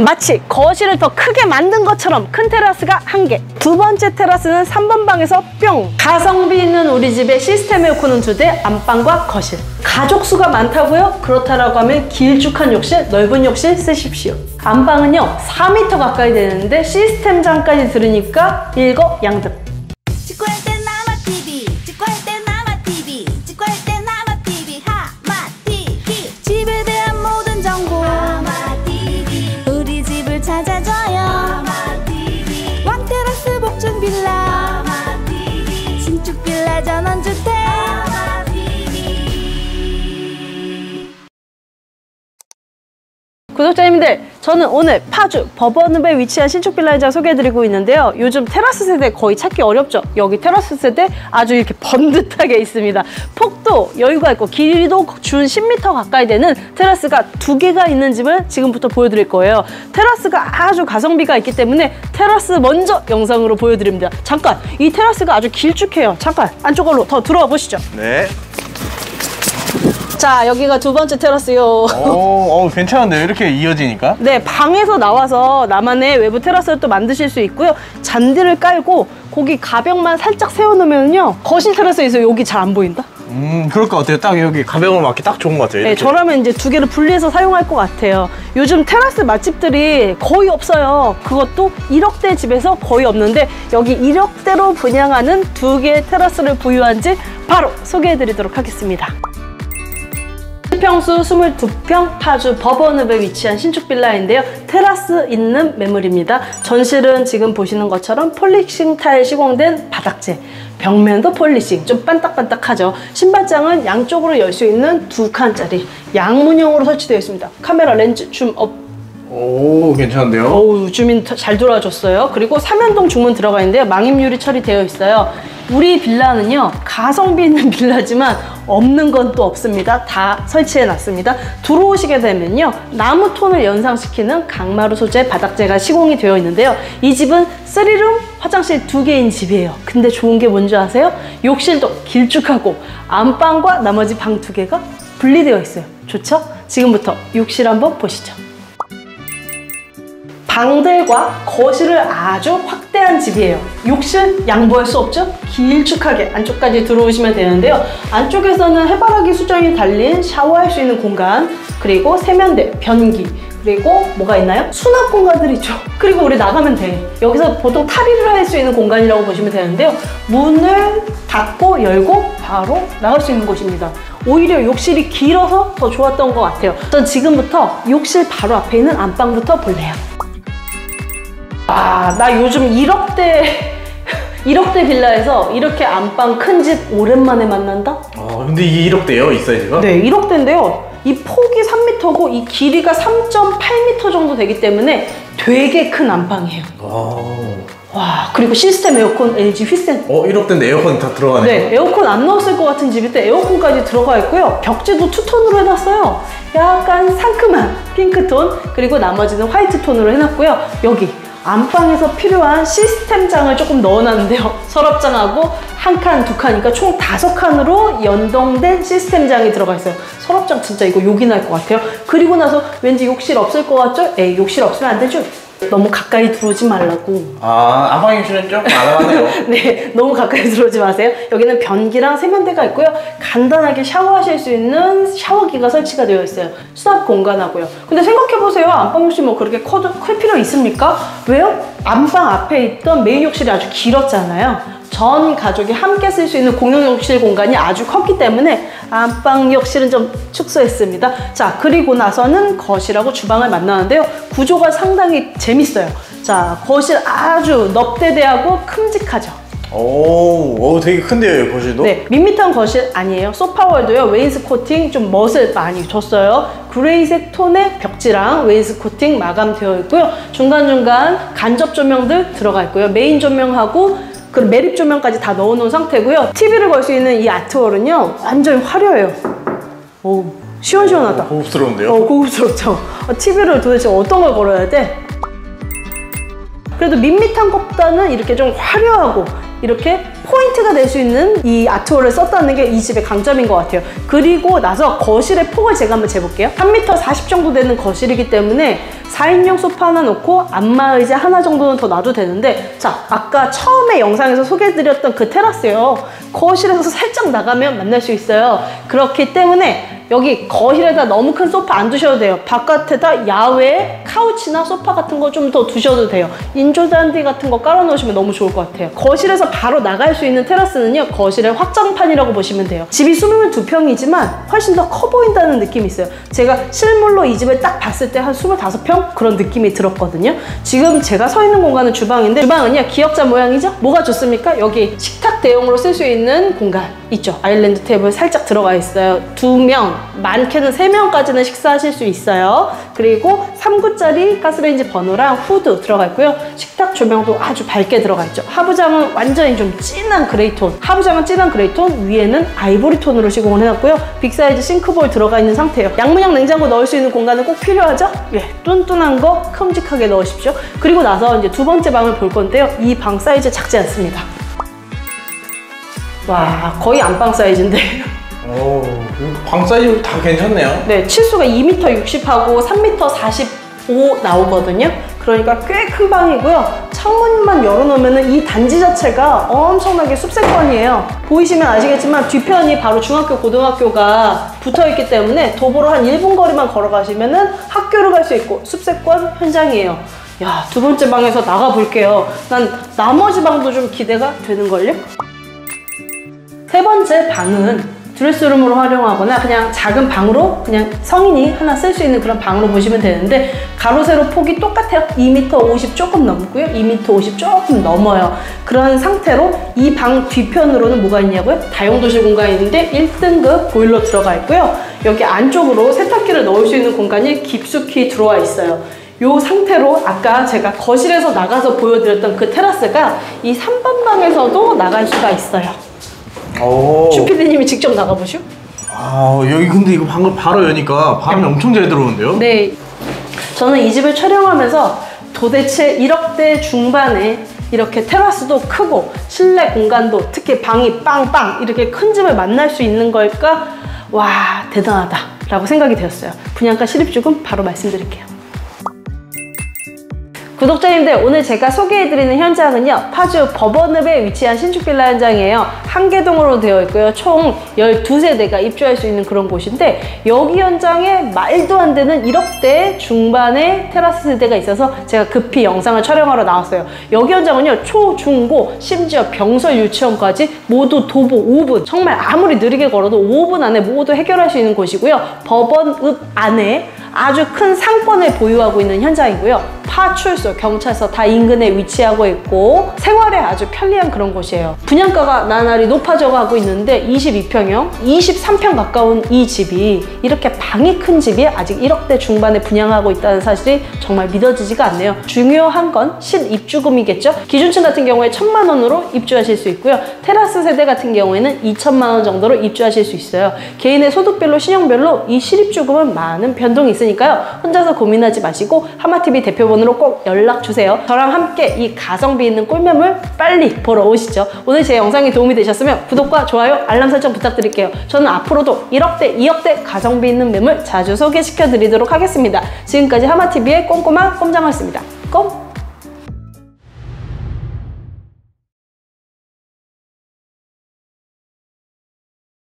마치 거실을 더 크게 만든 것처럼 큰 테라스가 1개, 두 번째 테라스는 3번 방에서 뿅! 가성비 있는 우리 집의 시스템 에어컨은 2대, 안방과 거실. 가족 수가 많다고요? 그렇다라고 하면 길쭉한 욕실, 넓은 욕실 쓰십시오. 안방은요 4m 가까이 되는데 시스템장까지 들으니까 일거양득. 구독자님들, 저는 오늘 파주 버번읍에 위치한 신축 빌라 현장 소개해드리고 있는데요. 요즘 테라스 세대 거의 찾기 어렵죠. 여기 테라스 세대 아주 이렇게 번듯하게 있습니다. 폭도 여유가 있고 길이도 준 10m 가까이 되는 테라스가 2개가 있는 집을 지금부터 보여드릴 거예요. 테라스가 아주 가성비가 있기 때문에 테라스 먼저 영상으로 보여드립니다. 잠깐, 이 테라스가 아주 길쭉해요. 잠깐 안쪽으로 더 들어와 보시죠. 네. 자, 여기가 2번째 테라스요. 괜찮은데요? 이렇게 이어지니까? 네, 방에서 나와서 나만의 외부 테라스를 또 만드실 수 있고요. 잔디를 깔고 거기 가벽만 살짝 세워놓으면요. 거실 테라스에서 여기 잘 안 보인다? 그럴 것 같아요. 딱 여기 가벽을 맞기 딱 좋은 것 같아요. 이렇게. 네, 저라면 이제 2개를 분리해서 사용할 것 같아요. 요즘 테라스 맛집들이 거의 없어요. 그것도 1억대 집에서 거의 없는데 여기 1억대로 분양하는 2개의 테라스를 보유한 집 바로 소개해드리도록 하겠습니다. 평수 22평 파주 버번읍에 위치한 신축 빌라인데요. 테라스 있는 매물입니다. 전실은 지금 보시는 것처럼 폴리싱 타일 시공된 바닥재, 벽면도 폴리싱, 좀 반딱반딱하죠. 신발장은 양쪽으로 열 수 있는 2칸짜리 양문형으로 설치되어 있습니다. 카메라 렌즈 줌 업. 오, 괜찮은데요? 어우, 줌이 잘 돌아줬어요. 그리고 3연동 중문 들어가 있는데요. 망입유리 처리되어 있어요. 우리 빌라는요 가성비 있는 빌라지만 없는 건 또 없습니다. 다 설치해 놨습니다. 들어오시게 되면요 나무 톤을 연상시키는 강마루 소재 바닥재가 시공이 되어 있는데요. 이 집은 3룸 화장실 2개인 집이에요. 근데 좋은 게 뭔지 아세요? 욕실도 길쭉하고 안방과 나머지 방 2개가 분리되어 있어요. 좋죠? 지금부터 욕실 한번 보시죠. 방들과 거실을 아주 확대한 집이에요. 욕실 양보할 수 없죠? 길쭉하게 안쪽까지 들어오시면 되는데요. 안쪽에서는 해바라기 수정이 달린 샤워할 수 있는 공간, 그리고 세면대, 변기, 그리고 뭐가 있나요? 수납 공간들 있죠. 그리고 우리 나가면 돼. 여기서 보통 탈의를 할 수 있는 공간이라고 보시면 되는데요. 문을 닫고 열고 바로 나갈 수 있는 곳입니다. 오히려 욕실이 길어서 더 좋았던 것 같아요. 전 지금부터 욕실 바로 앞에 있는 안방부터 볼래요. 아, 나 요즘 1억대 빌라에서 이렇게 안방 큰 집 오랜만에 만난다? 아, 근데 이 1억대예요? 이 사이즈가? 네, 1억대인데요. 이 폭이 3m고 이 길이가 3.8m 정도 되기 때문에 되게 큰 안방이에요. 와, 그리고 시스템 에어컨 LG 휘센. 1억대인데 에어컨 다 들어가네요. 네, 에어컨 안 넣었을 것 같은 집인데 에어컨까지 들어가 있고요. 벽지도 투톤으로 해놨어요. 약간 상큼한 핑크톤, 그리고 나머지는 화이트톤으로 해놨고요. 여기 안방에서 필요한 시스템장을 조금 넣어놨는데요. 서랍장하고 1칸, 2칸이니까 총 5칸으로 연동된 시스템장이 들어가 있어요. 서랍장 진짜 이거 욕이 날 것 같아요. 그리고 나서 왠지 욕실 없을 것 같죠? 에이, 욕실 없으면 안 되죠? 너무 가까이 들어오지 말라고. 안방 욕실은 조금 안하네요. 네, 너무 가까이 들어오지 마세요. 여기는 변기랑 세면대가 있고요. 간단하게 샤워하실 수 있는 샤워기가 설치가 되어 있어요. 수납 공간하고요. 근데 생각해보세요. 안방 욕실 뭐 그렇게 클 필요 있습니까? 왜요? 안방 앞에 있던 메인 욕실이 아주 길었잖아요. 전 가족이 함께 쓸 수 있는 공용 욕실 공간이 아주 컸기 때문에 안방 욕실은 좀 축소했습니다. 자, 그리고 나서는 거실하고 주방을 만나는데요. 구조가 상당히 재밌어요. 자, 거실 아주 넓대대하고 큼직하죠. 오, 되게 큰데요, 거실도? 네, 밋밋한 거실 아니에요. 소파월도요, 웨인스코팅 좀 멋을 많이 줬어요. 그레이색 톤의 벽지랑 웨인스코팅 마감되어 있고요. 중간중간 간접 조명들 들어가 있고요. 메인 조명하고 그 매립 조명까지 다 넣어놓은 상태고요. TV를 걸 수 있는 이 아트월은요 완전 화려해요. 오, 시원시원하다. 고급스러운데요? 고급스럽죠. TV를 도대체 어떤 걸 걸어야 돼? 그래도 밋밋한 것보다는 이렇게 좀 화려하고 이렇게 포인트가 될 수 있는 이 아트월을 썼다는 게 이 집의 강점인 것 같아요. 그리고 나서 거실의 폭을 제가 한번 재볼게요. 3m 40 정도 되는 거실이기 때문에 4인용 소파 하나 놓고 안마의자 하나 정도는 더 놔도 되는데, 자, 아까 처음에 영상에서 소개해드렸던 그 테라스요, 거실에서 살짝 나가면 만날 수 있어요. 그렇기 때문에 여기 거실에다 너무 큰 소파 안 두셔도 돼요. 바깥에다 야외 카우치나 소파 같은 거 좀 더 두셔도 돼요. 인조잔디 같은 거 깔아놓으시면 너무 좋을 것 같아요. 거실에서 바로 나갈 수 있는 테라스는요, 거실의 확장판이라고 보시면 돼요. 집이 22평이지만 훨씬 더 커 보인다는 느낌이 있어요. 제가 실물로 이 집을 딱 봤을 때 한 25평? 그런 느낌이 들었거든요. 지금 제가 서 있는 공간은 주방인데, 주방은요 기역자 모양이죠? 뭐가 좋습니까? 여기 식탁 대용으로 쓸 수 있는 공간 있죠? 아일랜드 테이블 살짝 들어가 있어요. 2명, 많게는 3명까지는 식사하실 수 있어요. 그리고 3구짜리 가스레인지 버너랑 후드 들어가 있고요. 식탁 조명도 아주 밝게 들어가 있죠. 하부장은 완전히 좀 진한 그레이톤, 하부장은 진한 그레이톤, 위에는 아이보리톤으로 시공을 해놨고요. 빅사이즈 싱크볼 들어가 있는 상태예요. 양문형 냉장고 넣을 수 있는 공간은 꼭 필요하죠? 예, 뚠뚠한 거 큼직하게 넣으십시오. 그리고 나서 이제 두 번째 방을 볼 건데요. 이 방 사이즈 작지 않습니다. 와, 거의 안방 사이즈인데. 오, 방 사이즈 다 괜찮네요. 네, 치수가 2m 60하고 3m 45 나오거든요. 그러니까 꽤 큰 방이고요. 창문만 열어놓으면 이 단지 자체가 엄청나게 숲세권이에요. 보이시면 아시겠지만 뒤편이 바로 중학교, 고등학교가 붙어있기 때문에 도보로 한 1분 거리만 걸어가시면 학교를 갈 수 있고 숲세권 현장이에요. 야, 두 번째 방에서 나가볼게요. 난 나머지 방도 좀 기대가 되는걸요? 세 번째 방은 드레스룸으로 활용하거나 그냥 작은 방으로, 그냥 성인이 하나 쓸 수 있는 그런 방으로 보시면 되는데, 가로 세로 폭이 똑같아요. 2m 50 조금 넘고요, 2m 50 조금 넘어요. 그런 상태로 이 방 뒤편으로는 뭐가 있냐고요? 다용도실 공간이 있는데 1등급 보일러 들어가 있고요. 여기 안쪽으로 세탁기를 넣을 수 있는 공간이 깊숙이 들어와 있어요. 요 상태로 아까 제가 거실에서 나가서 보여드렸던 그 테라스가 이 3번 방에서도 나갈 수가 있어요. 슈피디님이 직접 나가보시오? 아, 여기 근데 이거 방금 바로 여니까 바람이 엄청 잘 들어오는데요? 네, 저는 이 집을 촬영하면서 도대체 1억대 중반에 이렇게 테라스도 크고 실내 공간도, 특히 방이 빵빵 이렇게 큰 집을 만날 수 있는 걸까? 와, 대단하다 라고 생각이 되었어요. 분양가 실입주금 바로 말씀드릴게요. 구독자님들, 오늘 제가 소개해드리는 현장은요, 파주 법원읍에 위치한 신축빌라 현장이에요. 한 개동으로 되어 있고요. 총 12세대가 입주할 수 있는 그런 곳인데, 여기 현장에 말도 안 되는 1억대 중반의 테라스 세대가 있어서 제가 급히 영상을 촬영하러 나왔어요. 여기 현장은요, 초, 중, 고, 심지어 병설 유치원까지 모두 도보 5분, 정말 아무리 느리게 걸어도 5분 안에 모두 해결할 수 있는 곳이고요. 법원읍 안에 아주 큰 상권을 보유하고 있는 현장이고요. 파출소, 경찰서 다 인근에 위치하고 있고 생활에 아주 편리한 그런 곳이에요. 분양가가 나날이 높아져가고 있는데 22평형, 23평 가까운 이 집이 이렇게 방이 큰 집이 아직 1억대 중반에 분양하고 있다는 사실이 정말 믿어지지가 않네요. 중요한 건 실입주금이겠죠. 기준층 같은 경우에 1,000만 원으로 입주하실 수 있고요. 테라스 세대 같은 경우에는 2,000만 원 정도로 입주하실 수 있어요. 개인의 소득별로 신용별로 이 실입주금은 많은 변동이 있으니까요. 혼자서 고민하지 마시고 하마TV 대표번호로 꼭 연락주세요. 저랑 함께 이 가성비 있는 꿀매물 빨리 보러 오시죠. 오늘 제 영상이 도움이 되셨으면 구독과 좋아요, 알람 설정 부탁드릴게요. 저는 앞으로도 1억대, 2억대 가성비 있는 매물 자주 소개시켜드리도록 하겠습니다. 지금까지 하마TV의 꼼꼼한 꼼장어였습니다.